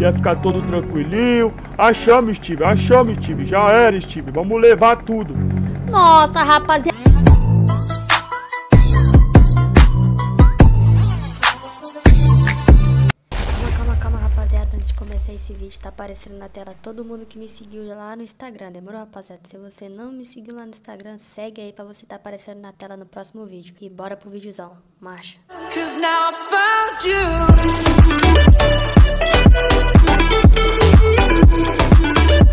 Ia ficar todo tranquilinho. Achamos, Steve. Achamos, Steve. Já era, Steve. Vamos levar tudo. Nossa, rapaziada. Calma, rapaziada. Antes de começar esse vídeo, tá aparecendo na tela todo mundo que me seguiu lá no Instagram. Demorou, rapaziada? Se você não me seguiu lá no Instagram, segue aí pra você tá aparecendo na tela no próximo vídeo. E bora pro videozão. Marcha.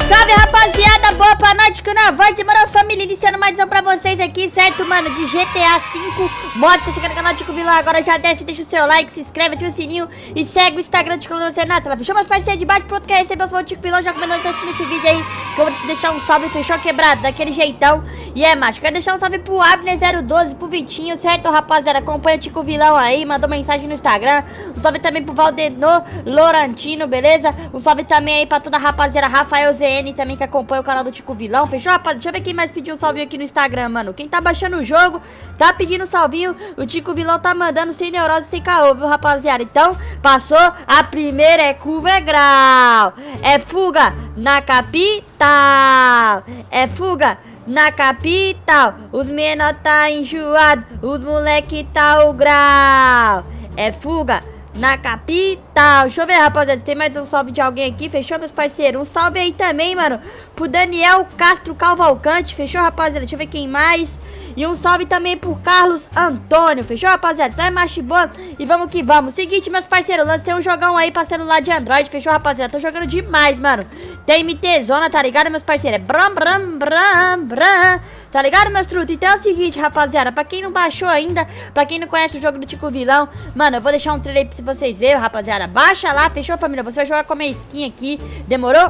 Salve, rapaziada, boa pra nós, Tico na voz, demorou, família, iniciando mais um pra vocês aqui, certo, mano, de GTA V, mostra, você chegando no canal Tico Vilão, agora já desce, deixa o seu like, se inscreve, ativa o sininho e segue o Instagram Tico Vilão, na tela, fechou, meus parceiros de baixo, pronto, quer receber o Tico Vilão, já comendo, tá assistindo esse vídeo aí, que eu vou te deixar um salve, fechou, quebrado, daquele jeitão, e é, macho, quero deixar um salve pro Abner012, pro Vitinho, certo, rapaziada, acompanha o Tico Vilão aí, mandou mensagem no Instagram, um salve também pro Valdenor Lorantino, beleza, um salve também aí pra toda a rapaziada, Rafael ZN, também que acompanha o canal do Tico Vilão, fechou, rapaz? Deixa eu ver quem mais pediu um salvinho aqui no Instagram, mano. Quem tá baixando o jogo, tá pedindo um salvinho, o Tico Vilão tá mandando sem neurose, sem caô, viu, rapaziada? Então, passou, a primeira é curva, é grau, é fuga na capital, é fuga na capital, os menor tá enjoado, os moleque tá o grau, é fuga na capital. Deixa eu ver, rapaziada, tem mais um salve de alguém aqui, fechou, meus parceiros? Um salve aí também, mano, pro Daniel Castro Cavalcante, fechou, rapaziada? Deixa eu ver quem mais. E um salve também pro Carlos Antônio, fechou, rapaziada? Então é macho boa e vamos que vamos. Seguinte, meus parceiros, lancei um jogão aí pra celular de Android, fechou, rapaziada? Tô jogando demais, mano. Tem MT Zona, tá ligado, meus parceiros? É bram, bram, bram, bram. Tá ligado, meus trutos? Então é o seguinte, rapaziada, pra quem não baixou ainda, pra quem não conhece o jogo do Tico Vilão, mano, eu vou deixar um trailer aí pra vocês verem, rapaziada. Baixa lá, fechou, família? Você vai jogar com a minha skin aqui, demorou?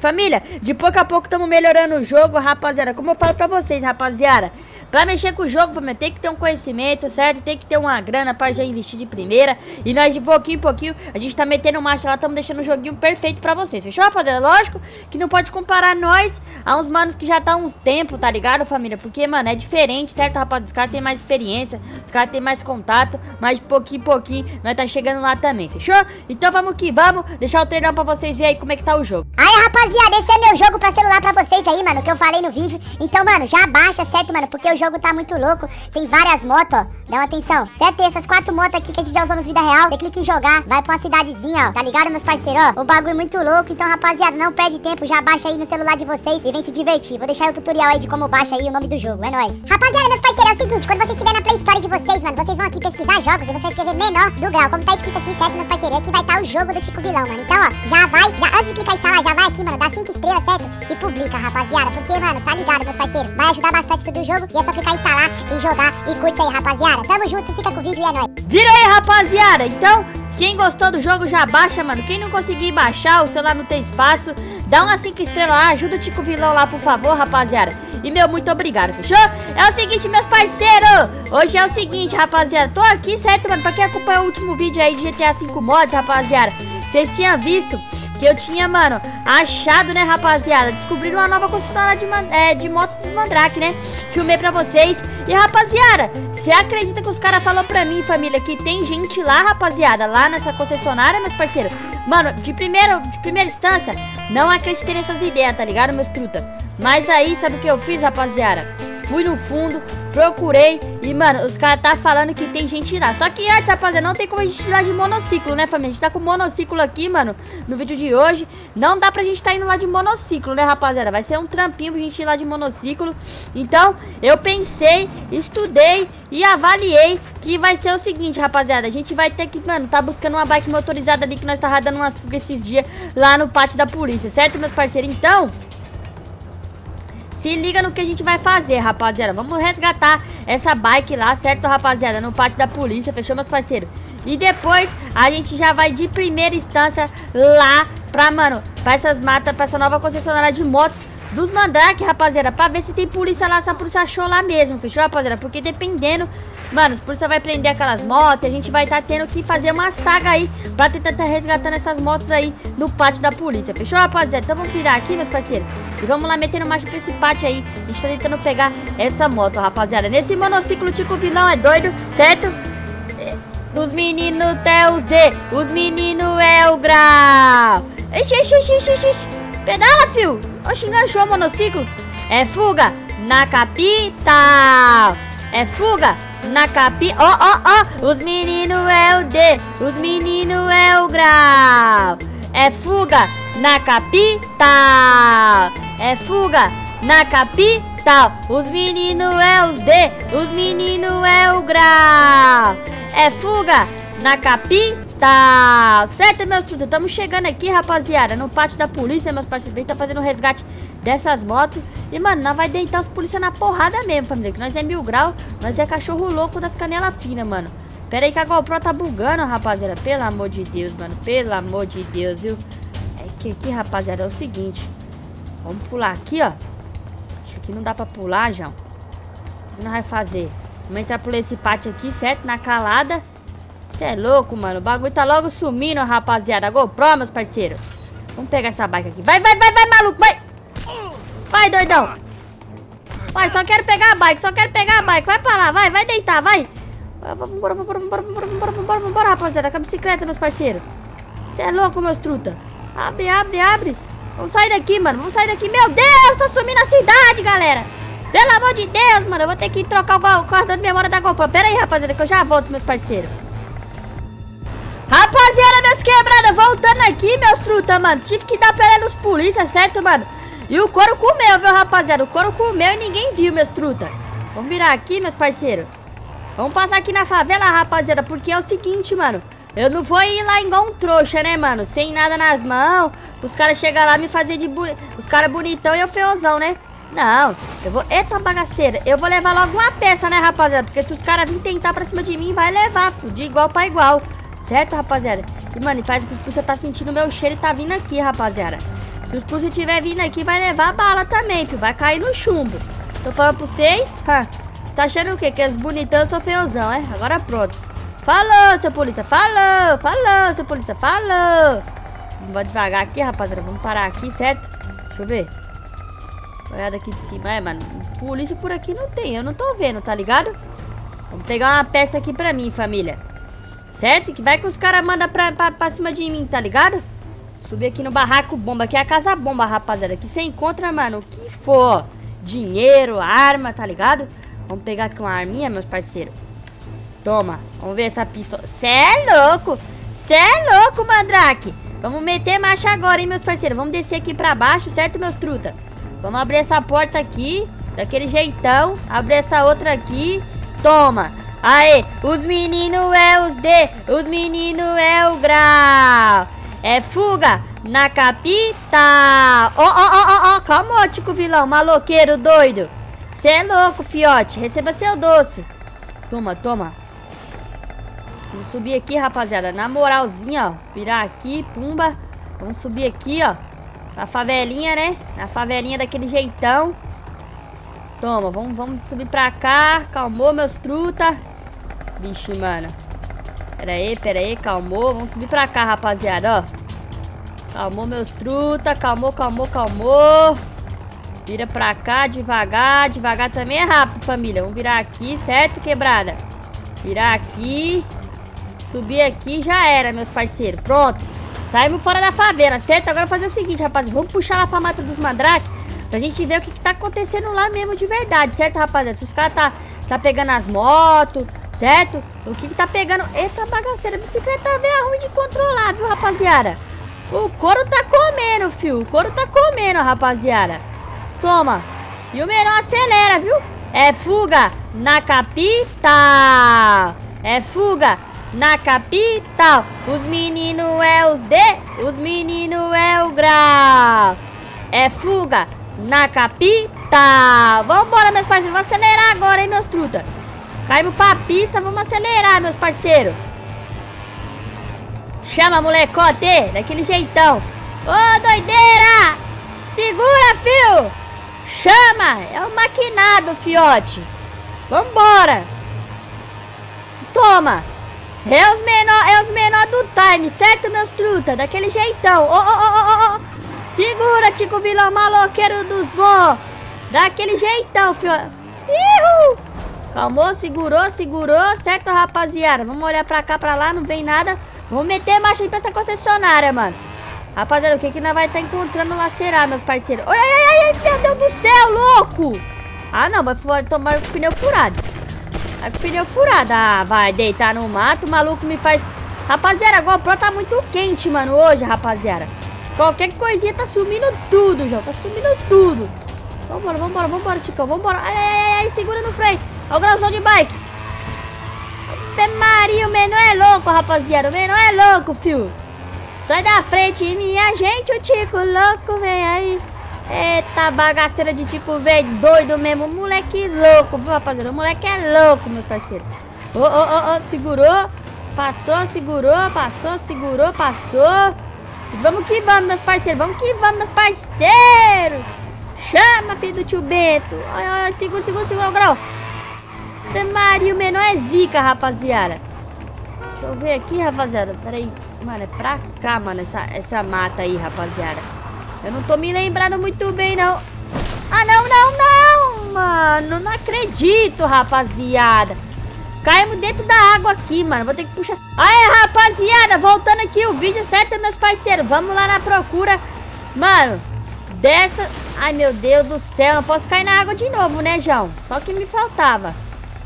Família, de pouco a pouco estamos melhorando o jogo, rapaziada. Como eu falo pra vocês, rapaziada, pra mexer com o jogo, família, tem que ter um conhecimento, certo? Tem que ter uma grana pra já investir de primeira. E nós, de pouquinho em pouquinho, a gente tá metendo marcha lá, estamos deixando o joguinho perfeito pra vocês, fechou, rapaziada? Lógico que não pode comparar nós a uns manos que já tá há um tempo, tá ligado, família? Porque, mano, é diferente, certo, rapaziada? Os caras têm mais experiência, os caras têm mais contato, mas de pouquinho em pouquinho nós tá chegando lá também, fechou? Então vamos que vamos, deixar o treinão pra vocês verem aí como é que tá o jogo. Aí, rapaziada, esse é meu jogo pra celular pra vocês aí, mano, que eu falei no vídeo. Então, mano, já baixa, certo, mano, porque eu o jogo tá muito louco, tem várias motos, ó, dá uma atenção, certo? Tem essas 4 motos aqui que a gente já usou nos vida real, você clica em jogar, vai pra uma cidadezinha, ó, tá ligado, meus parceiros? Ó, o bagulho é muito louco, então, rapaziada, não perde tempo, já baixa aí no celular de vocês e vem se divertir. Vou deixar o tutorial aí de como baixa aí o nome do jogo, é nóis. Rapaziada, meus parceiros, é o seguinte, quando você estiver na Play Store de vocês, mano, vocês vão aqui pesquisar jogos e você vai escrever menor do grau, como tá escrito aqui, certo, meus parceiros? Aqui vai tá o jogo do Tico Vilão, mano, então, ó, já vai, já antes de clicar instalar, já vai aqui, mano, dá 5 estrelas, certo? E publica, rapaziada, porque, mano, tá ligado, meus parceiros, vai ajudar bastante todo o jogo e é só clicar instalar e jogar e curte aí, rapaziada. Tamo junto, fica com o vídeo e é nóis. Vira aí, rapaziada. Então, quem gostou do jogo já baixa, mano. Quem não conseguir baixar, o celular não tem espaço, dá uma 5 estrelas lá, ajuda o Tico Vilão lá, por favor, rapaziada. E meu, muito obrigado, fechou? É o seguinte, meus parceiros, hoje é o seguinte, rapaziada, tô aqui, certo, mano, pra quem acompanhou o último vídeo aí de GTA V Mods, rapaziada, vocês tinham visto que eu tinha, mano, achado, né, rapaziada, descobrindo uma nova concessionária de motos do Mandrake, né? Filmei pra vocês. E, rapaziada, você acredita que os caras falaram pra mim, família, que tem gente lá, rapaziada, lá nessa concessionária, meus parceiros? Mano, de primeira instância, não acreditei nessas ideias, tá ligado, meus truta? Mas aí, sabe o que eu fiz, rapaziada? Fui no fundo, procurei e, mano, os caras tá falando que tem gente lá. Só que antes, rapaziada, não tem como a gente ir lá de monociclo, né, família? A gente tá com monociclo aqui, mano, no vídeo de hoje. Não dá pra gente tá indo lá de monociclo, né, rapaziada? Vai ser um trampinho pra gente ir lá de monociclo. Então, eu pensei, estudei e avaliei que vai ser o seguinte, rapaziada. A gente vai ter que, mano, tá buscando uma bike motorizada ali que nós tá dando umas fugas esses dias lá no pátio da polícia, certo, meus parceiros? Então, se liga no que a gente vai fazer, rapaziada. Vamos resgatar essa bike lá, certo, rapaziada? No pátio da polícia, fechou, meus parceiros? E depois a gente já vai de primeira instância lá pra, mano, pra essas matas, pra essa nova concessionária de motos dos Mandrake, rapaziada, pra ver se tem polícia lá, se a polícia achou lá mesmo, fechou, rapaziada? Porque dependendo, mano, a polícia vai prender aquelas motos, a gente vai estar tendo que fazer uma saga aí pra tentar estar resgatando essas motos aí no pátio da polícia, fechou, rapaziada? Então vamos pirar aqui, meus parceiros, e vamos lá metendo marcha pra esse pátio aí. A gente tá tentando pegar essa moto, rapaziada. Nesse monociclo Tico Vilão é doido, certo? Os meninos é os D, os meninos é o grau. Ixi, ixi, ixi, ixi, ixi. Pedala, fio. Oxe, enganchou o monociclo. É fuga na capital. É fuga na capital. Ó, ó, ó. Os meninos é o D. Os meninos é o grau. É fuga na capital. É fuga na capital. Os meninos é o D. Os meninos é o grau. É fuga na capital. Tá certo, meus truta, estamos chegando aqui, rapaziada, no pátio da polícia. Meus parceiros tá fazendo o resgate dessas motos. E, mano, nós vai deitar os polícia na porrada mesmo, família. Que nós é mil grau, nós é cachorro louco das canelas finas, mano. Pera aí que a GoPro tá bugando, rapaziada. Pelo amor de Deus, mano, pelo amor de Deus, viu? É que aqui, rapaziada, é o seguinte. Vamos pular aqui, ó. Acho que não dá pra pular, João. O que nós vai fazer? Vamos entrar por esse pátio aqui, certo? Na calada. Cê é louco, mano. O bagulho tá logo sumindo, rapaziada. GoPro, meus parceiros. Vamos pegar essa bike aqui. Vai, vai, vai, vai, maluco. Vai. Vai, doidão. Vai, só quero pegar a bike. Só quero pegar a bike. Vai pra lá. Vai, vai deitar, vai. Vambora, vambora, vambora, vambora, vambora, vambora, vambora, rapaziada. Com a bicicleta, meus parceiros. Cê é louco, meus truta. Abre, abre, abre. Vamos sair daqui, mano. Vamos sair daqui. Meu Deus, tô sumindo a cidade, galera. Pelo amor de Deus, mano. Eu vou ter que trocar o cartão de memória da GoPro. Pera aí, rapaziada, que eu já volto, meus parceiros. Rapaziada, meus quebrados, voltando aqui, meus truta, mano. Tive que dar pele nos polícia, certo, mano? E o couro comeu, viu, rapaziada? O couro comeu e ninguém viu, meus truta. Vamos virar aqui, meus parceiros. Vamos passar aqui na favela, rapaziada, porque é o seguinte, mano. Eu não vou ir lá igual um trouxa, né, mano? Sem nada nas mãos. Os caras chegam lá me fazer de... Os caras bonitão e eu feozão, né? Não, eu vou... Eita, bagaceira. Eu vou levar logo uma peça, né, rapaziada? Porque se os caras virem tentar pra cima de mim, vai levar, de igual pra igual. Certo, rapaziada? E, mano, parece que os polícia tá sentindo o meu cheiro e tá vindo aqui, rapaziada. Se os polícia tiver vindo aqui, vai levar bala também, filho. Vai cair no chumbo. Tô falando pra vocês? Ha. Tá achando o quê? Que os bonitão são feozão, é? Agora pronto. Falou, seu polícia. Falou. Falou, seu polícia. Falou. Vamos devagar aqui, rapaziada. Vamos parar aqui, certo? Deixa eu ver. Olhada aqui de cima. É, mano. Polícia por aqui não tem. Eu não tô vendo, tá ligado? Vamos pegar uma peça aqui pra mim, família. Certo? Que vai que os caras mandam pra cima de mim, tá ligado? Subir aqui no barraco bomba. Aqui é a casa bomba, rapaziada. Aqui você encontra, mano, o que for. Dinheiro, arma, tá ligado? Vamos pegar aqui uma arminha, meus parceiros. Toma. Vamos ver essa pistola. Cê é louco. Cê é louco, Mandrake. Vamos meter marcha agora, hein, meus parceiros. Vamos descer aqui pra baixo, certo, meus truta? Vamos abrir essa porta aqui. Daquele jeitão. Abrir essa outra aqui. Toma. Aê, os meninos é os D, os meninos é o grau. É fuga na capital. Ó, ó, ó, ó, calma, Tico Vilão, maloqueiro doido. Cê é louco, fiote, receba seu doce. Toma, toma. Vamos subir aqui, rapaziada, na moralzinha, ó. Virar aqui, pumba. Vamos subir aqui, ó. Na favelinha, né? Na favelinha daquele jeitão. Toma, vamos subir pra cá. Calmou, meus truta. Vixe, mano. Pera aí, calmou. Vamos subir pra cá, rapaziada, ó. Calmou, meus truta. Calmou, calmou, calmou. Vira pra cá, devagar. Devagar também é rápido, família. Vamos virar aqui, certo, quebrada? Virar aqui. Subir aqui, já era, meus parceiros. Pronto, saímos fora da favela, certo? Agora fazer o seguinte, rapaziada. Vamos puxar lá pra mata dos Mandrake pra gente ver o que tá acontecendo lá mesmo de verdade, certo, rapaziada? Se os caras tá pegando as motos, certo? O que tá pegando? Eita, bagaceira, a bicicleta veio ruim de controlar, viu, rapaziada? O couro tá comendo, fio. O couro tá comendo, rapaziada. Toma. E o menor acelera, viu? É fuga na capital. É fuga na capital. Os meninos é os D. Os meninos é o grau. É fuga na capital. Vambora, meus parceiros. Vamos acelerar agora, hein, meus truta. Caímos pra pista. Vamos acelerar, meus parceiros. Chama, molecote. Daquele jeitão. Ô, doideira. Segura, fio. Chama. É o maquinado, fiote. Vambora. Toma. É os menor do time, certo, meus truta? Daquele jeitão. Ô, ô, ô, ô, ô. Segura, Tico Vilão, maloqueiro dos bons. Daquele jeitão, fio. Ihu! Calmou, segurou, segurou. Certo, rapaziada? Vamos olhar pra cá, pra lá, não vem nada. Vamos meter marcha aí pra essa concessionária, mano. Rapaziada, o que que nós vai estar encontrando lá será, meus parceiros? Ai, ai, ai, meu Deus do céu, louco! Ah, não, vai tomar com o pneu furado. Vai com o pneu furado. Ah, vai deitar no mato, o maluco me faz... Rapaziada, a GoPro tá muito quente, mano, hoje, rapaziada. Qualquer coisinha tá sumindo tudo, João. Tá sumindo tudo. Vambora, vambora, vambora, Ticão, vambora. Ai, ai, ai, segura no freio. Olha o grauzão de bike. Até Maria, o menor é louco, rapaziada. O menor é louco, fio. Sai da frente, minha gente, o Tico louco, vem aí. Eita, bagaceira de Tico, velho, doido mesmo. Moleque louco, viu, rapaziada? O moleque é louco, meu parceiro. Ô, ô, ô, ô, segurou. Passou, segurou, passou, segurou, passou. Vamos que vamos, meus parceiros. Vamos que vamos, meus parceiros. Chama, filho do tio Bento. Olha, segura, segura, segura o grau. Maria, o menor é zica, rapaziada. Deixa eu ver aqui, rapaziada. Pera aí. Mano, é pra cá, mano, essa mata aí, rapaziada. Eu não tô me lembrando muito bem, não. Ah, não, não, não, mano. Não acredito, rapaziada. Caímos dentro da água aqui, mano. Vou ter que puxar... Aê, rapaziada, voltando aqui o vídeo, certo, meus parceiros? Vamos lá na procura, mano, dessa... Ai, meu Deus do céu, não posso cair na água de novo, né, João? Só que me faltava.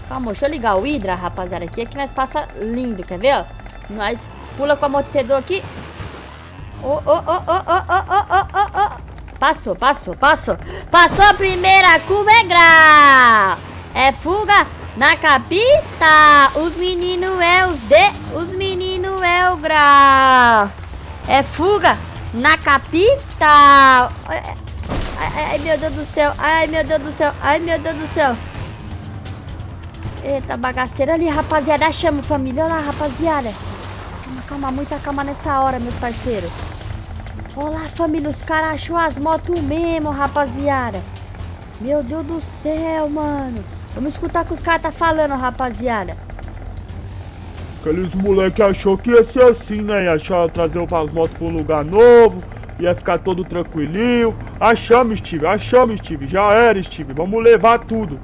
Calma, deixa eu ligar o Hydra, rapaziada, aqui. Aqui nós passa lindo, quer ver, ó? Nós pula com o amortecedor aqui. Ô, ô, ô, ô, ô, ô, ô, ô, ô. Passou, passou, passou. Passou a primeira curva, é grau. É fuga... Na capita, os meninos é os de... Os meninos é o grau. É fuga na capita. Ai, ai, meu Deus do céu. Ai, meu Deus do céu. Ai, meu Deus do céu. Eita, bagaceira ali, rapaziada. Chama, família. Olha lá, rapaziada. Calma, calma. Muita calma nessa hora, meus parceiros. Olha lá, família. Os caras achou as motos mesmo, rapaziada. Meu Deus do céu, mano. Vamos escutar o que os caras tá falando, rapaziada. Aqueles moleque achou que ia ser assim, né? Ia achar, trazer as motos pra um lugar novo. Ia ficar todo tranquilinho. Achamos, Steve. Achamos, Steve. Já era, Steve. Vamos levar tudo.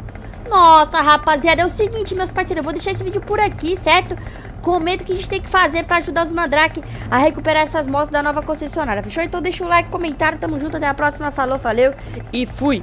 Nossa, rapaziada. É o seguinte, meus parceiros. Eu vou deixar esse vídeo por aqui, certo? Comenta o que a gente tem que fazer pra ajudar os Mandrake a recuperar essas motos da nova concessionária. Fechou? Então deixa o like, comentário. Tamo junto. Até a próxima. Falou, valeu e fui.